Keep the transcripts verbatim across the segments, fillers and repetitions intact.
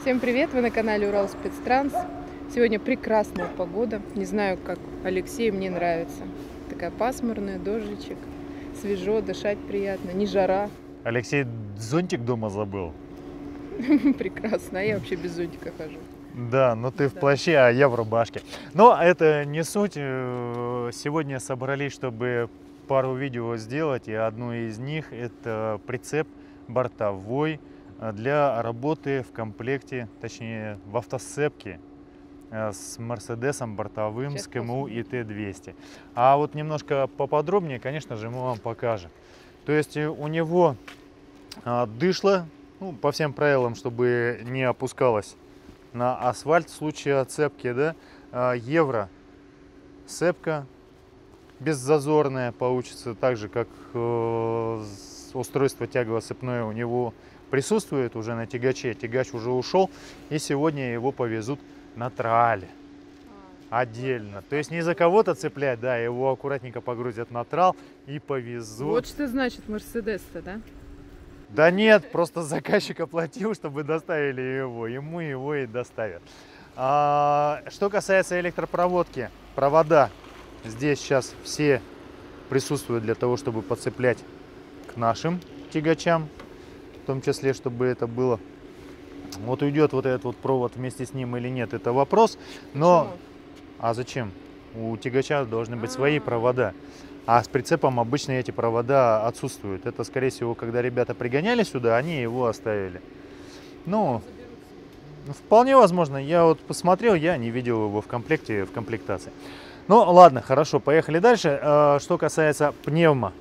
Всем привет! Вы на канале УралСпецТранс. Сегодня прекрасная погода. Не знаю, как Алексею, мне нравится. Такая пасмурная, дождичек. Свежо, дышать приятно, не жара. Алексей зонтик дома забыл. Прекрасно, а я вообще без зонтика хожу. Да, но ты в плаще, а я в рубашке. Но это не суть. Сегодня собрались, чтобы пару видео сделать. И одно из них — это прицеп бортовой для работы в комплекте, точнее в автосцепке с Мерседесом бортовым, с КМУ и Т двести. А вот немножко поподробнее, конечно же, мы вам покажем. То есть у него дышло, ну, по всем правилам, чтобы не опускалось на асфальт в случае отцепки, да, евро сцепка беззазорная получится, так же как устройство тягово-сцепное у него присутствует уже на тягаче, тягач уже ушел, и сегодня его повезут на трале отдельно. То есть не за кого-то цеплять, да, его аккуратненько погрузят на трал и повезут. Вот что значит Мерседес-то, да? Да нет, просто заказчик оплатил, чтобы доставили его, ему его и доставят. А что касается электропроводки, провода здесь сейчас все присутствуют для того, чтобы подцеплять к нашим тягачам. В том числе, чтобы это было. Вот уйдет вот этот вот провод вместе с ним или нет, это вопрос. Но почему? А зачем? У тягача должны быть а -а -а. свои провода. А с прицепом обычно эти провода отсутствуют. Это, скорее всего, когда ребята пригоняли сюда, они его оставили. Ну, вполне возможно. Я вот посмотрел, я не видел его в комплекте, в комплектации. Ну, ладно, хорошо, поехали дальше. Что касается пневмо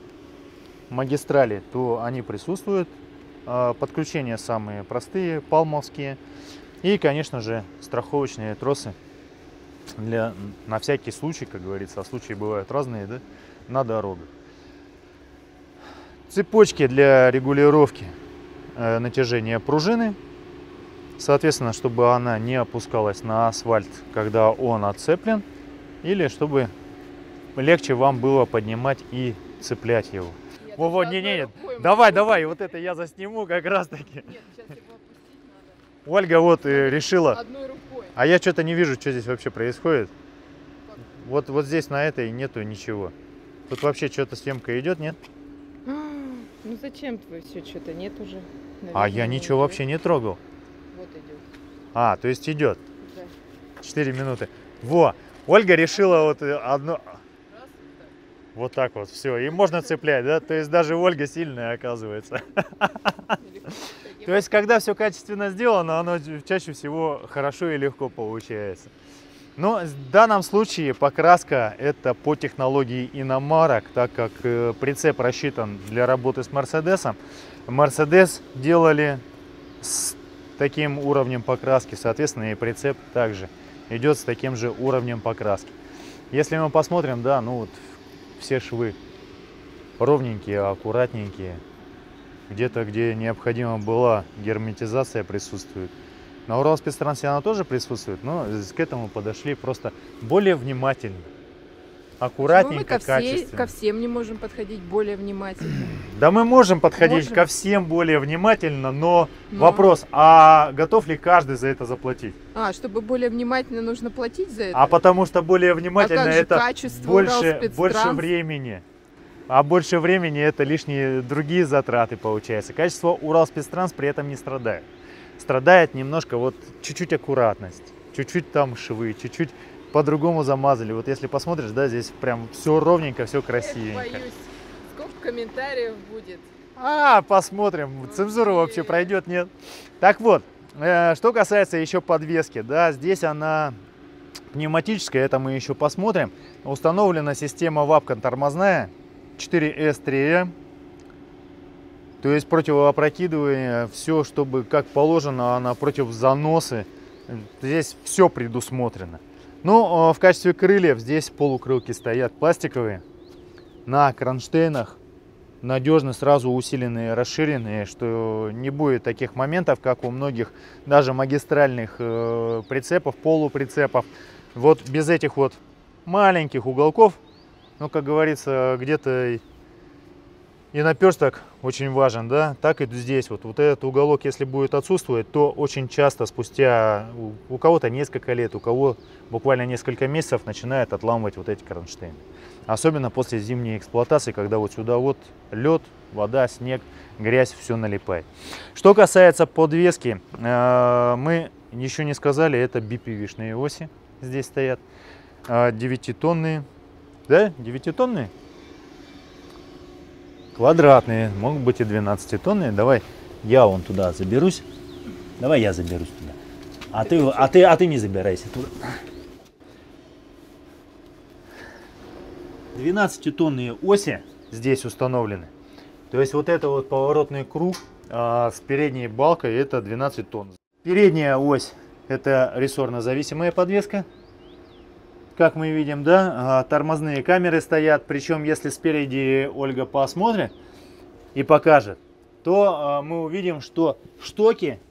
магистрали, то они присутствуют. Подключения самые простые, палмовские. И, конечно же, страховочные тросы для, на всякий случай, как говорится. А случаи бывают разные, да, на дорогах. Цепочки для регулировки э, натяжения пружины. Соответственно, чтобы она не опускалась на асфальт, когда он отцеплен. Или чтобы легче вам было поднимать и цеплять его. Во-во, не-не-не, давай, давай, вот это я засниму как раз-таки. Нет, сейчас его опустить надо. Ольга вот решила. Одной рукой. А я что-то не вижу, что здесь вообще происходит. Вот, вот здесь на этой нету ничего. Тут вообще что-то съемка идет, нет? Ну зачем твое все, что-то нет уже. Наверное, а я ничего идет. Вообще не трогал. Вот идет. А, то есть идет. Да. четыре минуты. Во, Ольга решила вот одно... Вот так вот, все. И можно цеплять, да? То есть даже Ольга сильная, оказывается. То есть когда все качественно сделано, оно чаще всего хорошо и легко получается. Но в данном случае покраска это по технологии иномарок, так как прицеп рассчитан для работы с Мерседесом. Мерседес делали с таким уровнем покраски, соответственно и прицеп также идет с таким же уровнем покраски. Если мы посмотрим, да, ну вот... Все швы ровненькие, аккуратненькие. Где-то, где необходима была герметизация, присутствует. На УралСпецТрансе она тоже присутствует, но к этому подошли просто более внимательно, аккуратненько, мы ко качественно. Всей, ко всем не можем подходить более внимательно. Да мы можем подходить можем. ко всем более внимательно, но, но вопрос, а готов ли каждый за это заплатить? А, чтобы более внимательно нужно платить за это? А потому что более внимательно а это больше, больше времени. А больше времени это лишние другие затраты получается. Качество УралСпецТранс при этом не страдает. Страдает немножко вот чуть-чуть аккуратность, чуть-чуть там швы, чуть-чуть... По-другому замазали. Вот если посмотришь, да, здесь прям все ровненько, все красивенько. Я боюсь, сколько комментариев будет. А, посмотрим, ну, цензура и... вообще пройдет, нет? Так вот, э, что касается еще подвески, да, здесь она пневматическая, это мы еще посмотрим. Установлена система вапкан тормозная четыре эс три эм. То есть противоопрокидывание, все, чтобы как положено, она против заносы. Здесь все предусмотрено. Ну, в качестве крыльев здесь полукрылки стоят пластиковые, на кронштейнах, надежно сразу усиленные, расширенные, что не будет таких моментов, как у многих даже магистральных э, прицепов, полуприцепов. Вот без этих вот маленьких уголков, ну, как говорится, где-то И наперсток очень важен, да, так и здесь. Вот, вот этот уголок, если будет отсутствовать, то очень часто спустя, у, у кого-то несколько лет, у кого буквально несколько месяцев начинает отламывать вот эти кронштейны. Особенно после зимней эксплуатации, когда вот сюда вот лед, вода, снег, грязь, все налипает. Что касается подвески, э, мы еще не сказали, это би пи ви-шные оси здесь стоят, э, девятитонные, да, девятитонные? Квадратные, могут быть и двенадцатитонные. Давай я вон туда заберусь. Давай я заберусь туда. А ты, а ты, а ты не забирайся туда. двенадцатитонные оси здесь установлены. То есть вот это вот поворотный круг а, с передней балкой, это двенадцать тонн. Передняя ось — это рессорно-зависимая подвеска. Как мы видим, да, тормозные камеры стоят, причем если спереди Ольга посмотрит и покажет, то мы увидим, что штоки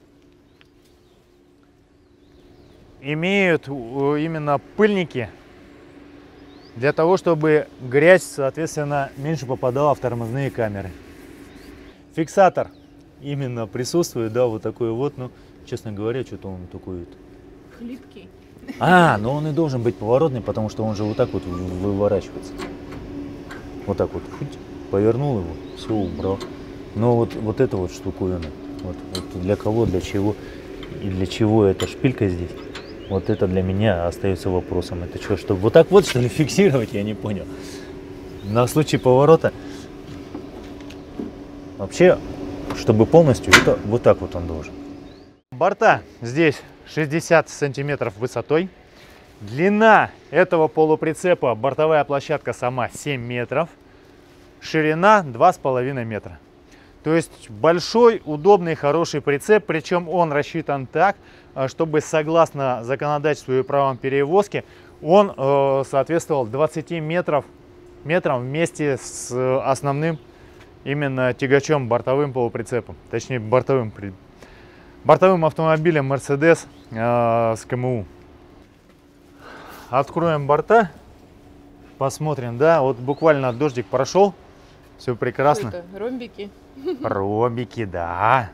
имеют именно пыльники для того, чтобы грязь, соответственно, меньше попадала в тормозные камеры. Фиксатор именно присутствует, да, вот такой вот, ну, честно говоря, что-то он такой вот хлипкий. А, но он и должен быть поворотный, потому что он же вот так вот выворачивается. Вот так вот. Повернул его, все убрал. Но вот, вот эта вот штуковина. Вот, вот для кого, для чего и для чего эта шпилька здесь. Вот это для меня остается вопросом. Это что, чтобы вот так вот, что ли, фиксировать, я не понял. На случай поворота. Вообще, чтобы полностью, это, вот так вот он должен. Борта здесь шестьдесят сантиметров высотой. Длина этого полуприцепа, бортовая площадка сама, семь метров. Ширина два с половиной метра. То есть большой, удобный, хороший прицеп. Причем он рассчитан так, чтобы согласно законодательству и правам перевозки он э, соответствовал двадцати метров, метрам вместе с основным именно тягачом, бортовым полуприцепом. Точнее, бортовым прицепом. Бортовым автомобилем Мерседес э, с КМУ. Откроем борта, посмотрим, да, вот буквально дождик прошел, все прекрасно. Это ромбики. Ромбики, да.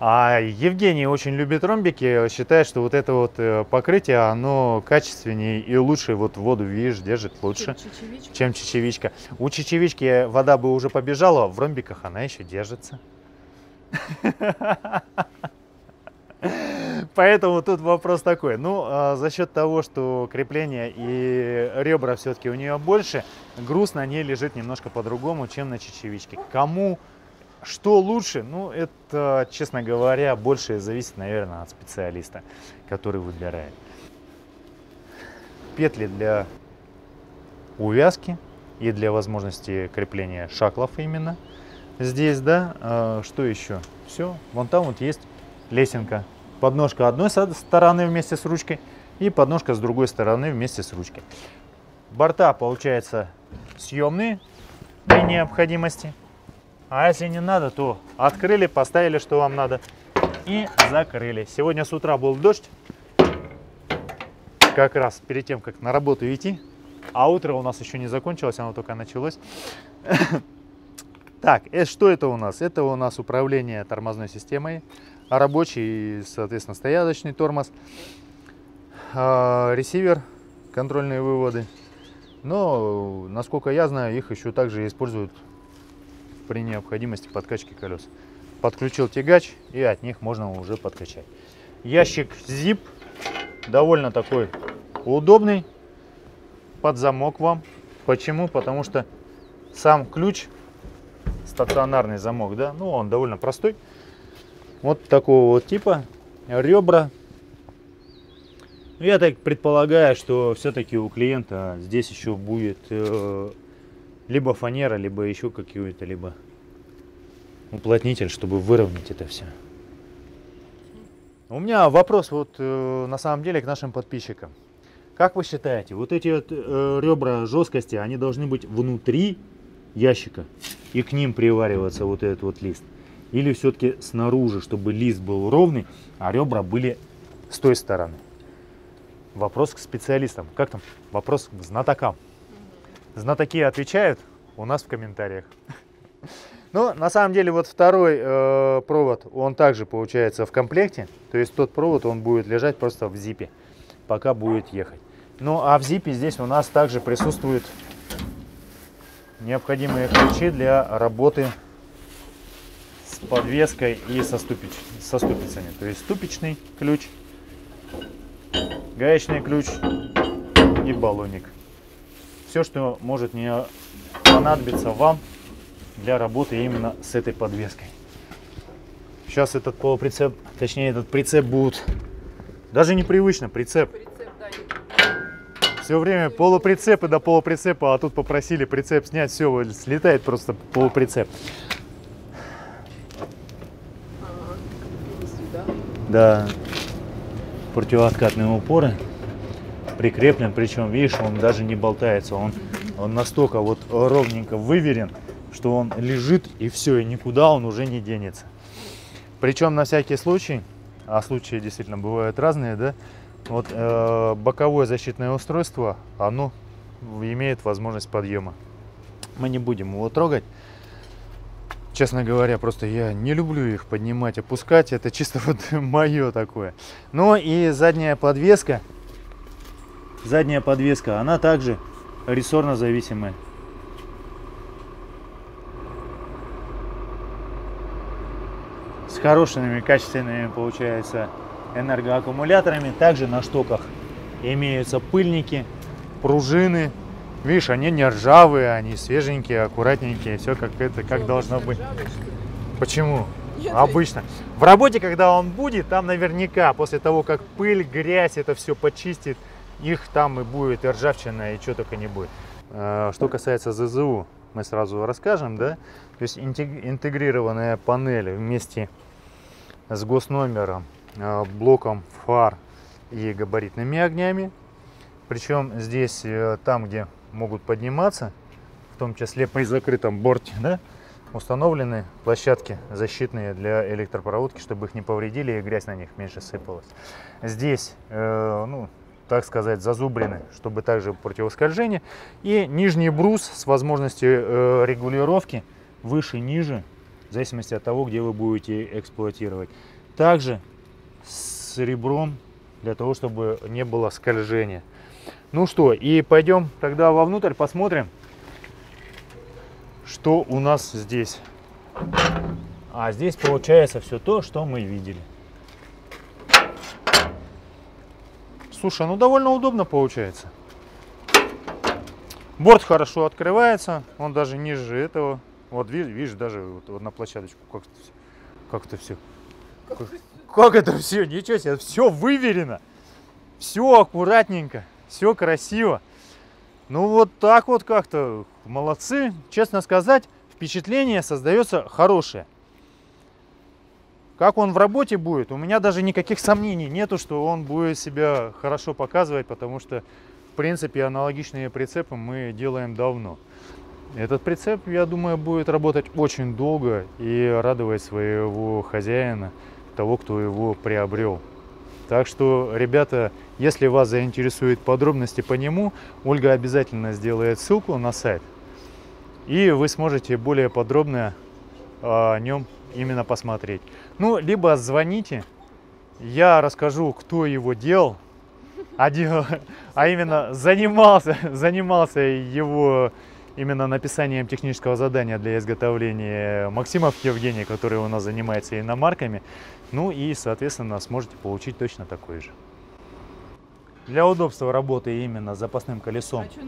А Евгений очень любит ромбики, считает, что вот это вот покрытие, оно качественнее и лучше, вот воду, видишь, держит лучше, чем чечевичка. Чем чечевичка. У чечевички вода бы уже побежала, в ромбиках она еще держится. Поэтому тут вопрос такой. Ну, а за счет того, что крепление и ребра все-таки у нее больше, груз на ней лежит немножко по-другому, чем на чечевичке. Кому что лучше, ну, это, честно говоря, больше зависит, наверное, от специалиста, который выбирает. Петли для увязки и для возможности крепления шаклов именно. Здесь, да, что еще? Все, вон там вот есть лесенка. Подножка одной стороны вместе с ручкой и подножка с другой стороны вместе с ручкой. Борта, получается, съемные при необходимости. А если не надо, то открыли, поставили, что вам надо, и закрыли. Сегодня с утра был дождь, как раз перед тем, как на работу идти. А утро у нас еще не закончилось, оно только началось. Так, что это у нас? Это у нас управление тормозной системой, рабочий и, соответственно, стояночный тормоз, э, ресивер, контрольные выводы. Но, насколько я знаю, их еще также используют при необходимости подкачки колес. Подключил тягач, и от них можно уже подкачать. Ящик зип, довольно такой удобный, под замок вам. Почему? Потому что сам ключ... Стационарный замок, да, ну он довольно простой, вот такого вот типа, ребра. Я так предполагаю, что все-таки у клиента здесь еще будет э, либо фанера, либо еще какие-то, либо уплотнитель, чтобы выровнять это все. У меня вопрос вот э, на самом деле к нашим подписчикам. Как вы считаете, вот эти вот э, ребра жесткости, они должны быть внутри ящика и к ним привариваться вот этот вот лист, или все-таки снаружи, чтобы лист был ровный, а ребра были с той стороны? Вопрос к специалистам, как там, вопрос к знатокам. Знатоки отвечают у нас в комментариях. Но на самом деле вот второй э, провод, он также получается в комплекте. То есть тот провод, он будет лежать просто в зипе, пока будет ехать. Ну а в зипе здесь у нас также присутствуют необходимые ключи для работы с подвеской и со, ступич... со ступицами. То есть ступичный ключ, гаечный ключ и баллоник. Все, что может не понадобиться вам для работы именно с этой подвеской. Сейчас этот полуприцеп, точнее этот прицеп будет даже непривычно, прицеп. прицеп да, не... Все время полуприцепы до полуприцепа, а тут попросили прицеп снять, все, слетает просто полуприцеп. Ага, сюда. Да, противооткатные упоры прикреплен, причем, видишь, он даже не болтается, он, он настолько вот ровненько выверен, что он лежит и все, и никуда он уже не денется. Причем на всякий случай, а случаи действительно бывают разные, да, вот э, боковое защитное устройство, оно имеет возможность подъема. Мы не будем его трогать. Честно говоря, просто я не люблю их поднимать, опускать, это чисто вот мое такое. Ну и задняя подвеска, задняя подвеска, она также рессорно зависимая. С хорошими, качественными, получается, энергоаккумуляторами. Также на штоках имеются пыльники, пружины. Видишь, они не ржавые, они свеженькие, аккуратненькие. Все как это, как должно быть. Почему? Обычно. В работе, когда он будет, там наверняка, после того, как пыль, грязь, это все почистит, их там и будет, и ржавчина, и что только не будет. Что касается ЗЗУ, мы сразу расскажем, да? То есть интегрированная панель вместе с госномером, блоком фар и габаритными огнями. Причем здесь, там, где могут подниматься, в том числе при закрытом борте, да, установлены площадки защитные для электропроводки, чтобы их не повредили и грязь на них меньше сыпалась. Здесь, э, ну, так сказать, зазубрины, чтобы также противоскольжение. И нижний брус с возможностью регулировки выше, ниже, в зависимости от того, где вы будете эксплуатировать. Также с ребром, для того, чтобы не было скольжения. Ну что, и пойдем тогда вовнутрь, посмотрим, что у нас здесь. А здесь получается все то, что мы видели. Слушай, ну довольно удобно получается. Борт хорошо открывается, он даже ниже этого. Вот видишь, даже вот, вот на площадочку как-то как это все. Как, как, как это все? Ничего себе, все выверено. Все аккуратненько, все красиво. Ну вот так вот как-то. Молодцы. Честно сказать, впечатление создается хорошее. Как он в работе будет, у меня даже никаких сомнений нету, что он будет себя хорошо показывать, потому что, в принципе, аналогичные прицепы мы делаем давно. Этот прицеп, я думаю, будет работать очень долго и радовать своего хозяина, того, кто его приобрел. Так что, ребята, если вас заинтересуют подробности по нему, Ольга обязательно сделает ссылку на сайт, и вы сможете более подробно о нем именно посмотреть. Ну, либо звоните, я расскажу, кто его делал, а, дел, а именно занимался, занимался его именно написанием технического задания для изготовления Максимов Евгений, который у нас занимается иномарками. Ну и, соответственно, сможете получить точно такой же. Для удобства работы именно с запасным колесом. А что,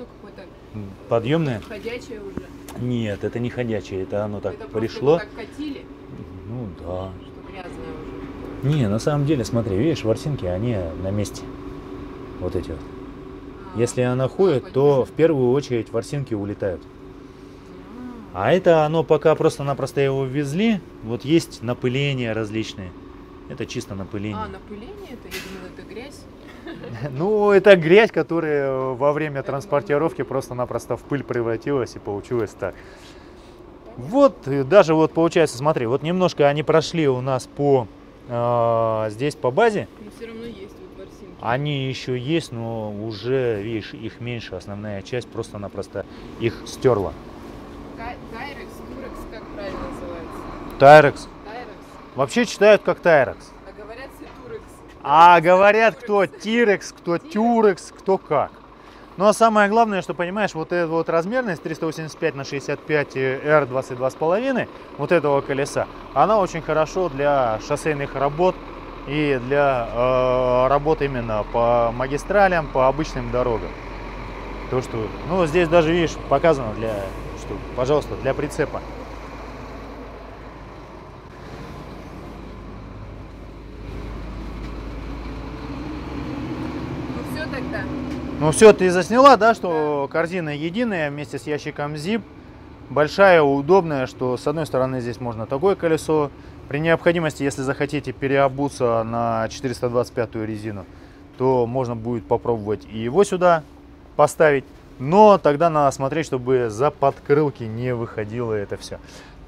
ну, подъемное? Ходячее уже? Нет, это не ходячее, это оно так это пришло. Так катили? Ну да. Что грязное уже. Не, на самом деле, смотри, видишь, ворсинки, они на месте. Вот эти вот. А, если она ходит, то в первую очередь ворсинки улетают. А, а это оно пока просто-напросто его везли. Вот есть напыления различные. Это чисто напыление. А, напыление? Это, я думала, это грязь? Ну, это грязь, которая во время транспортировки просто-напросто в пыль превратилась и получилось так. Вот, даже вот получается, смотри, вот немножко они прошли у нас по, э, здесь по базе. Но все равно есть вот ворсинки. Они еще есть, но уже, видишь, их меньше. Основная часть просто-напросто их стерла. Tyrex, Tyrex, как правильно называется? Tyrex. Вообще читают как Tyrex. А говорят все Tyrex. А говорят кто Tyrex, кто Tyrex, кто как. Ну а самое главное, что понимаешь, вот эта вот размерность триста восемьдесят пять на шестьдесят пять эр двадцать два с половиной, вот этого колеса, она очень хорошо для шоссейных работ и для э, работ именно по магистралям, по обычным дорогам. То, что, ну здесь даже, видишь, показано для, что, пожалуйста, для прицепа. Ну все, ты засняла, да, что корзина единая вместе с ящиком зип. Большая, удобная, что с одной стороны здесь можно такое колесо. При необходимости, если захотите переобуться на четыреста двадцать пятую резину, то можно будет попробовать и его сюда поставить. Но тогда надо смотреть, чтобы за подкрылки не выходило это все.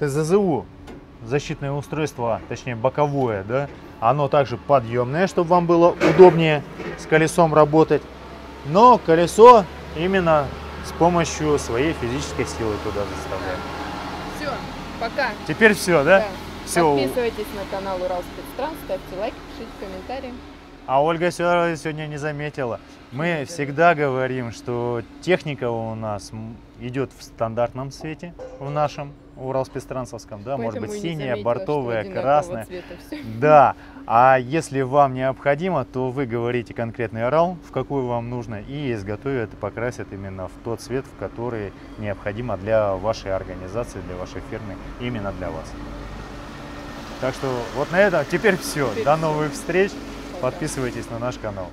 ЗЗУ, защитное устройство, точнее боковое, да, оно также подъемное, чтобы вам было удобнее с колесом работать. Но колесо именно с помощью своей физической силы туда заставляет. Все, пока. Теперь все, да? Да. Все. Подписывайтесь на канал УралСпецТранс, ставьте лайк, пишите комментарии. А Ольга сегодня не заметила. Мы всегда говорим, что техника у нас идет в стандартном цвете, в нашем уралспецтрансовском, да, может быть синяя, бортовая, красная. Да, а если вам необходимо, то вы говорите конкретный Урал, в какую вам нужно, и изготовят и покрасят именно в тот цвет, в который необходимо для вашей организации, для вашей фирмы, именно для вас. Так что вот на этом теперь все. До новых встреч. Подписывайтесь на наш канал.